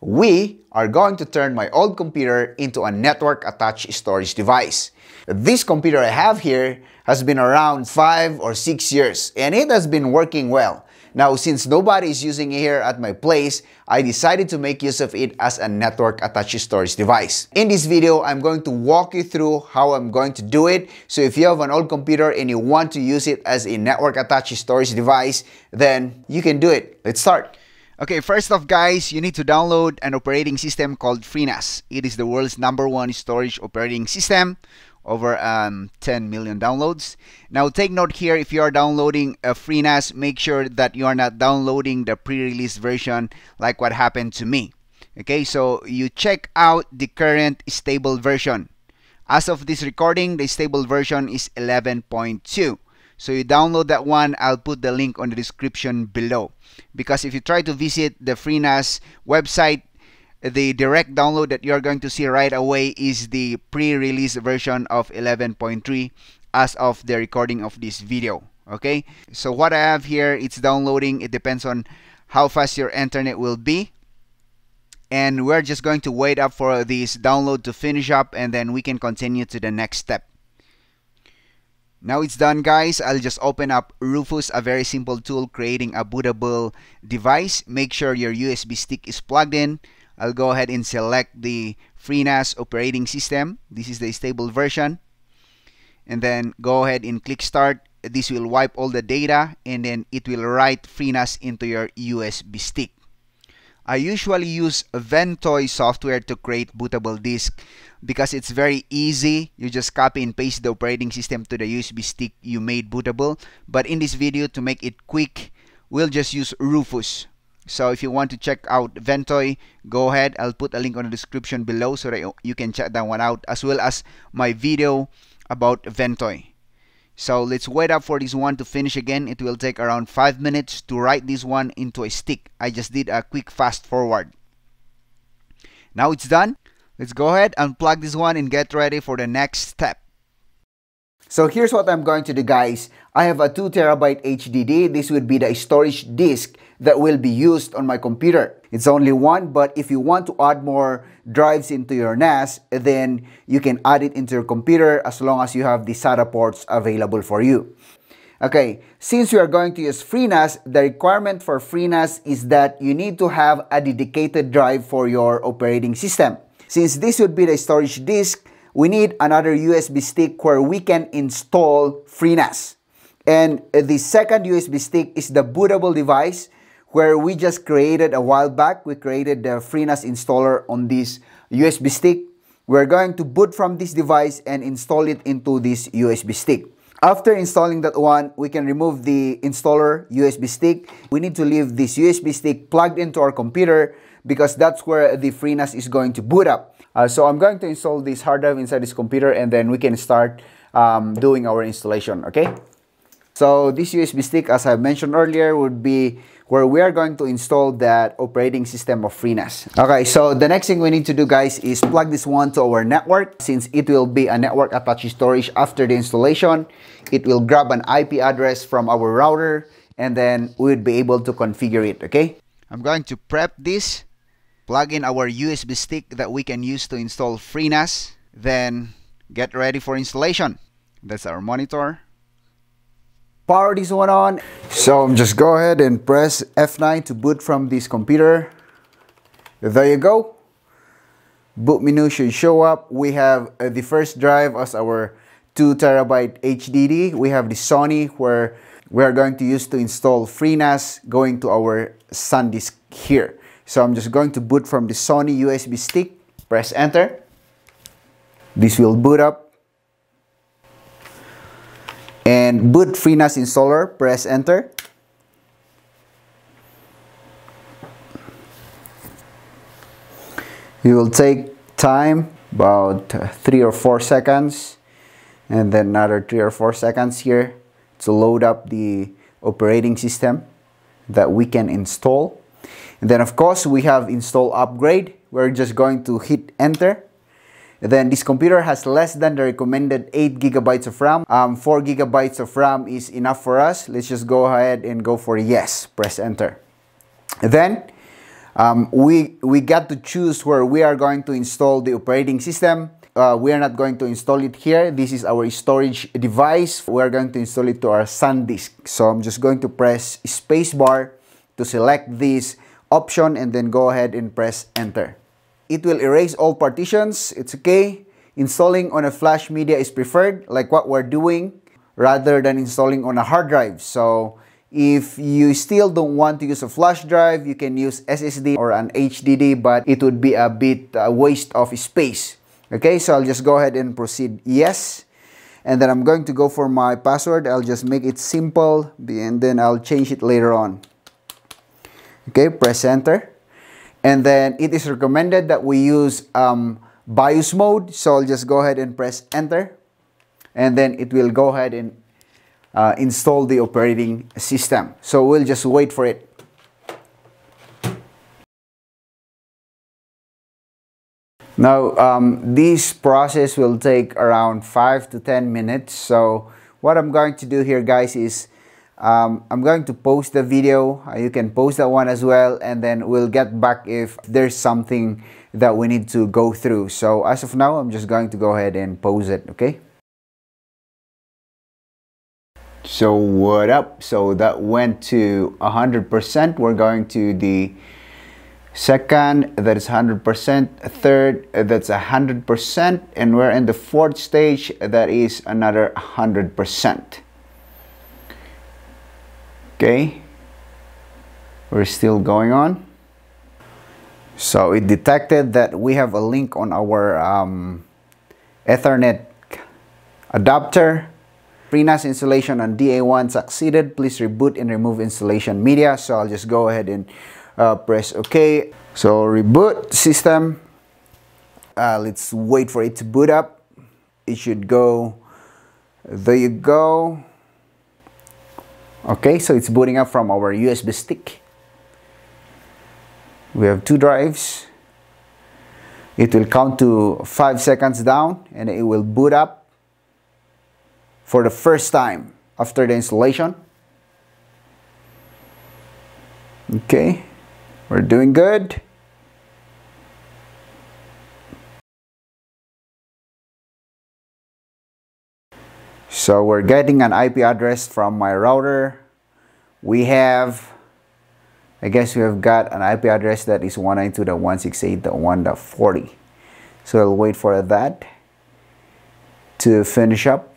we are going to turn my old computer into a network-attached storage device. This computer I have here has been around 5 or 6 years, and it has been working well. Now, since nobody is using it here at my place, I decided to make use of it as a network-attached storage device. In this video, I'm going to walk you through how I'm going to do it. So if you have an old computer and you want to use it as a network-attached storage device, then you can do it. Let's start. Okay, first off guys, you need to download an operating system called FreeNAS. It is the world's #1 storage operating system, over 10 million downloads. Now take note here, if you are downloading a FreeNAS, make sure that you are not downloading the pre-release version like what happened to me. Okay, so you check out the current stable version. As of this recording, the stable version is 11.2. So you download that one. I'll put the link on the description below. Because if you try to visit the FreeNAS website, the direct download that you're going to see right away is the pre-release version of 11.3 as of the recording of this video. Okay, so what I have here, it's downloading. It depends on how fast your internet will be. And we're just going to wait up for this download to finish up, and then we can continue to the next step. Now it's done guys, I'll just open up Rufus, a very simple tool creating a bootable device. Make sure your USB stick is plugged in. I'll go ahead and select the FreeNAS operating system. This is the stable version. And then go ahead and click start. This will wipe all the data, and then it will write FreeNAS into your USB stick. I usually use Ventoy software to create bootable disk because it's very easy. You just copy and paste the operating system to the USB stick you made bootable. But in this video, to make it quick, we'll just use Rufus. So if you want to check out Ventoy, go ahead. I'll put a link on the description below so that you can check that one out, as well as my video about Ventoy. So let's wait up for this one to finish again. It will take around 5 minutes to write this one into a stick. I just did a quick fast forward. Now it's done. Let's go ahead, unplug this one, and get ready for the next step. So here's what I'm going to do guys. I have a 2TB HDD. This would be the storage disk that will be used on my computer. It's only one, but if you want to add more drives into your NAS, then you can add it into your computer as long as you have the SATA ports available for you. Okay, since you are going to use FreeNAS, the requirement for FreeNAS is that you need to have a dedicated drive for your operating system. Since this would be the storage disk, we need another USB stick where we can install FreeNAS. And the second USB stick is the bootable device where we just created a while back. We created the FreeNAS installer on this USB stick. We're going to boot from this device and install it into this USB stick. After installing that one, we can remove the installer USB stick. We need to leave this USB stick plugged into our computer because that's where the FreeNAS is going to boot up. So I'm going to install this hard drive inside this computer, and then we can start doing our installation, okay? So this USB stick, as I mentioned earlier, would be where we are going to install that operating system of FreeNAS. Okay, so the next thing we need to do, guys, is plug this one to our network. Since it will be a network-attached storage after the installation, it will grab an IP address from our router, and then we would be able to configure it, okay? I'm going to prep this, plug in our USB stick that we can use to install FreeNAS, then get ready for installation. That's our monitor. Power this one on. So just go ahead and press F9 to boot from this computer. There you go. Boot menu should show up. We have the first drive as our 2TB HDD. We have the Sony where we are going to use to install FreeNAS, going to our SanDisk here. So I'm just going to boot from the Sony USB stick. Press enter. This will boot up. And boot FreeNAS installer, press enter. It will take time, about 3 or 4 seconds, and then another 3 or 4 seconds here to load up the operating system that we can install. And then of course we have install upgrade. We're just going to hit enter. Then this computer has less than the recommended 8 GB of RAM. 4 GB of RAM is enough for us. Let's just go ahead and go for yes. Press enter. Then We got to choose where we are going to install the operating system. We are not going to install it here. This is our storage device. We are going to install it to our SanDisk. So I'm just going to press spacebar to select this option and then go ahead and press enter. It will erase all partitions. It's okay. Installing on a flash media is preferred, like what we're doing, rather than installing on a hard drive. So if you still don't want to use a flash drive, you can use SSD or an HDD, but it would be a bit waste of space. Okay, so I'll just go ahead and proceed yes. And then I'm going to go for my password. I'll just make it simple and then I'll change it later on. Okay, press enter. And then it is recommended that we use BIOS mode. So I'll just go ahead and press enter. And then it will go ahead and install the operating system. So we'll just wait for it. Now, this process will take around 5 to 10 minutes. So what I'm going to do here, guys, is I'm going to post the video. You can post that one as well. And then we'll get back if there's something that we need to go through. So as of now, I'm just going to go ahead and pause it, okay? So what up? So that went to 100%. We're going to the second, that is 100%, third, that's 100%, and we're in the fourth stage, that is another 100%. Okay, we're still going on. So it detected that we have a link on our Ethernet adapter. FreeNAS installation on DA1 succeeded. Please reboot and remove installation media. So I'll just go ahead and press OK. So reboot system. Let's wait for it to boot up. It should go. There you go. Okay, so it's booting up from our USB stick. We have 2 drives. It will count to 5 seconds down and it will boot up for the first time after the installation. Okay. We're doing good. So we're getting an IP address from my router. We have, I guess we have got an IP address that is 192.168.1.40. So I'll wait for that to finish up.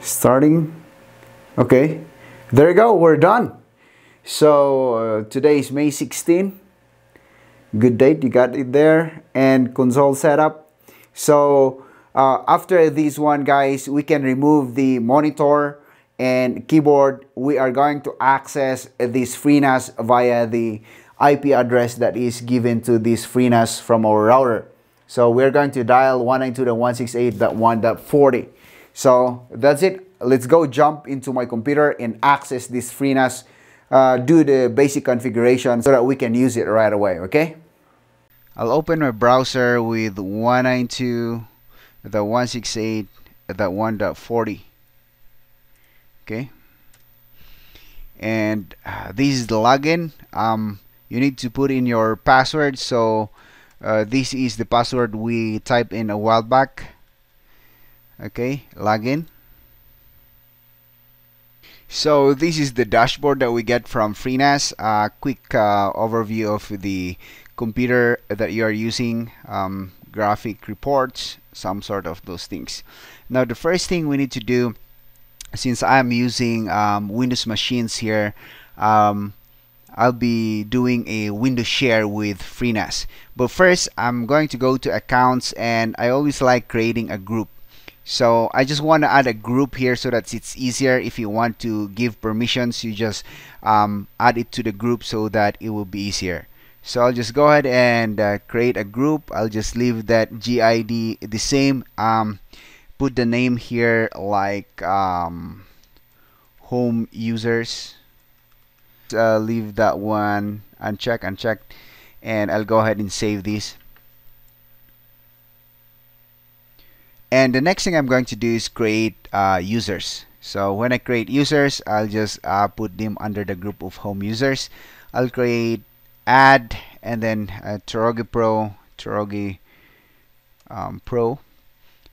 Starting. Okay. There you go. We're done. So today is May 16. Good date, you got it there. And console setup. So after this one, guys, we can remove the monitor and keyboard. We are going to access this FreeNAS via the IP address that is given to this FreeNAS from our router. So we're going to dial 192.168.1.40. So that's it. Let's go jump into my computer and access this FreeNAS. Do the basic configuration so that we can use it right away, okay? I'll open my browser with 192.168.1.40. Okay? And this is the login. You need to put in your password. So this is the password we typed in a while back. Okay, login. So this is the dashboard that we get from FreeNAS. A quick overview of the computer that you are using, graphic reports, some sort of those things. Now the first thing we need to do, since I'm using Windows machines here, I'll be doing a Windows share with FreeNAS. But first, I'm going to go to accounts, and I always like creating a group. So I just want to add a group here so that it's easier. If you want to give permissions, you just add it to the group so that it will be easier. So I'll just go ahead and create a group. I'll just leave that GID the same. Put the name here like home users. Leave that one unchecked. And I'll go ahead and save this. And the next thing I'm going to do is create users. So when I create users, I'll just put them under the group of home users. I'll create add and then Torogi Pro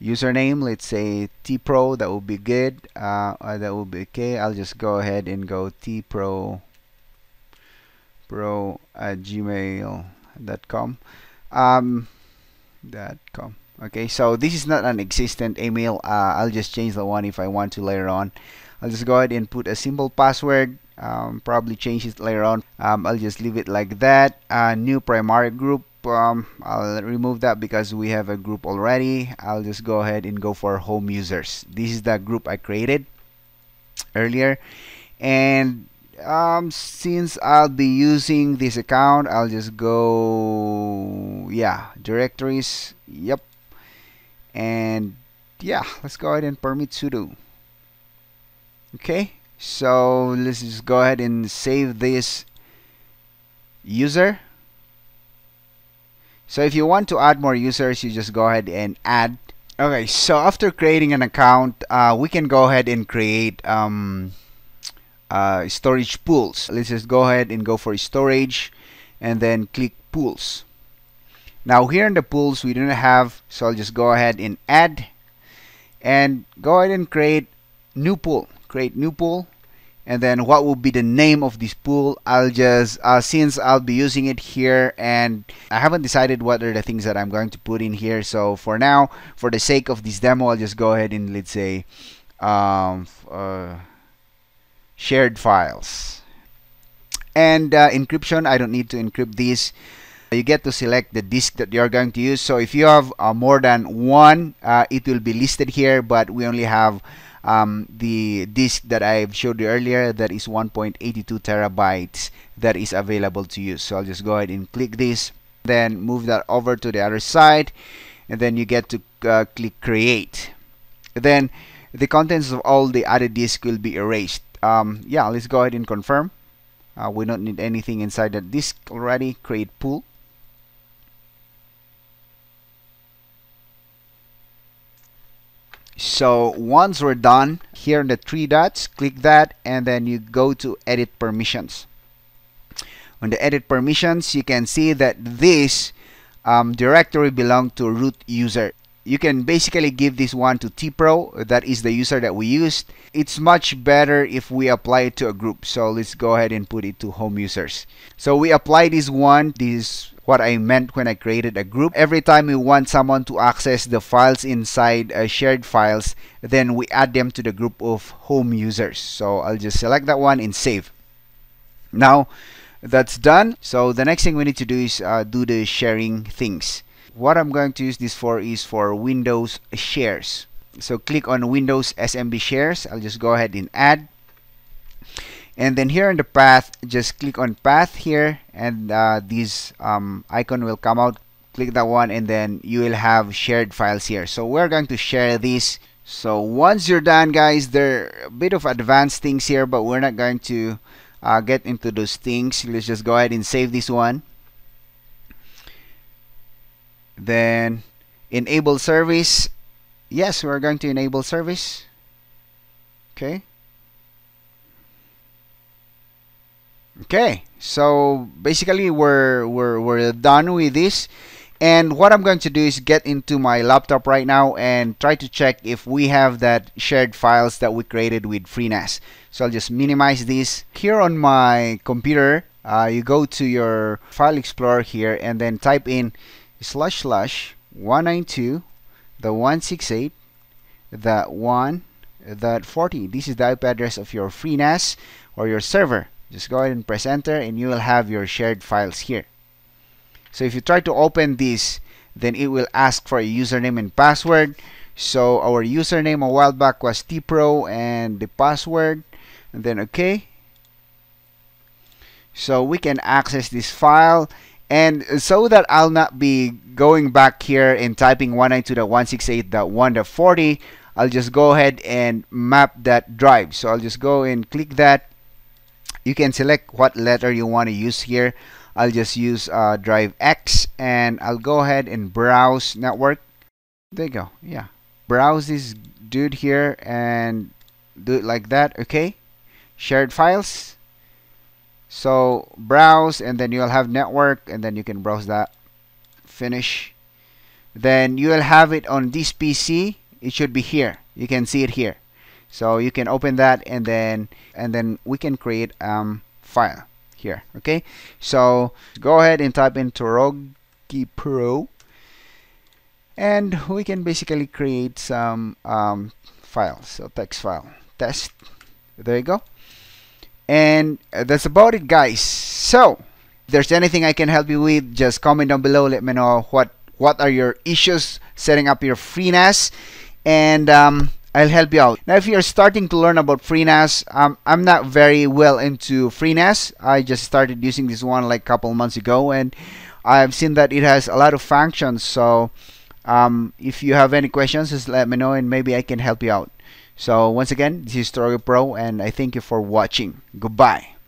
username. Let's say T Pro. That would be good. That would be okay. I'll just go ahead and go tpro@gmail.com. Okay, so this is not an existent email. I'll just change the one if I want to later on. I'll just go ahead and put a simple password. Probably change it later on. I'll just leave it like that. New primary group. I'll remove that because we have a group already. I'll just go ahead and go for home users. This is the group I created earlier, and since I'll be using this account, I'll just go directories. Yep. And yeah, let's go ahead and permit sudo. Okay, so let's just go ahead and save this user. So if you want to add more users, you just go ahead and add. Okay, so after creating an account, we can go ahead and create storage pools. Let's just go ahead and go for storage and then click pools. Now here in the pools we don't have, so I'll just go ahead and add and go ahead and create new pool. Create new pool, and then what will be the name of this pool? I'll just since I'll be using it here and I haven't decided what are the things that I'm going to put in here, so for now, for the sake of this demo, I'll just go ahead and let's say shared files. And encryption, I don't need to encrypt these. You get to select the disk that you're going to use. So if you have more than one, it will be listed here, but we only have the disk that I've showed you earlier, that is 1.82 terabytes that is available to you. So I'll just go ahead and click this, then move that over to the other side, and then you get to click create. Then the contents of all the other disk will be erased. Yeah, let's go ahead and confirm. We don't need anything inside that disk already. Create pool. So once we're done, here in the three dots, click that, and then you go to edit permissions. On the edit permissions, you can see that this directory belongs to root user. You can basically give this one to T Pro. That is the user that we used. It's much better if we apply it to a group. So let's go ahead and put it to home users. So we apply this one. This what I meant when I created a group. Every time we want someone to access the files inside shared files, then we add them to the group of home users. So I'll just select that one and save. Now that's done. So the next thing we need to do is do the sharing things. What I'm going to use this for is for Windows shares. So click on Windows SMB shares. I'll just go ahead and add. And then here in the path, just click on path here, and this icon will come out. Click that one, and then you will have shared files here. So we're going to share these. So once you're done, guys, there are a bit of advanced things here, but we're not going to get into those things. Let's just go ahead and save this one. Then enable service. Yes, we're going to enable service. Okay. Okay, so basically we're done with this, and what I'm going to do is get into my laptop right now and try to check if we have that shared files that we created with FreeNAS. So I'll just minimize this. Here on my computer, you go to your file explorer here and then type in //192.168.1.40. This is the IP address of your FreeNAS or your server. Just go ahead and press enter, and you will have your shared files here. So if you try to open this, then it will ask for a username and password. So our username a while back was T Pro and the password, and then okay. So we can access this file. And so that I'll not be going back here and typing 192.168.1.40, I'll just go ahead and map that drive. So I'll just go and click that. You can select what letter you want to use here. I'll just use drive X, and I'll go ahead and browse network. There you go. Yeah, browse this dude here, and do it like that. Okay, shared files. So browse, and then you'll have network, and then you can browse that. Finish. Then you'll have it on this PC. It should be here. You can see it here. So you can open that, and then we can create file here. Okay, so go ahead and type in Torogi Pro, and we can basically create some files. So text file test. There you go. And that's about it, guys. So if there's anything I can help you with, just comment down below. Let me know what are your issues setting up your FreeNAS, and I'll help you out. Now, if you're starting to learn about FreeNAS, I'm not very well into FreeNAS. I just started using this one like a couple months ago, and I've seen that it has a lot of functions. So if you have any questions, just let me know, and maybe I can help you out. So once again, this is Torogi Pro, and I thank you for watching. Goodbye.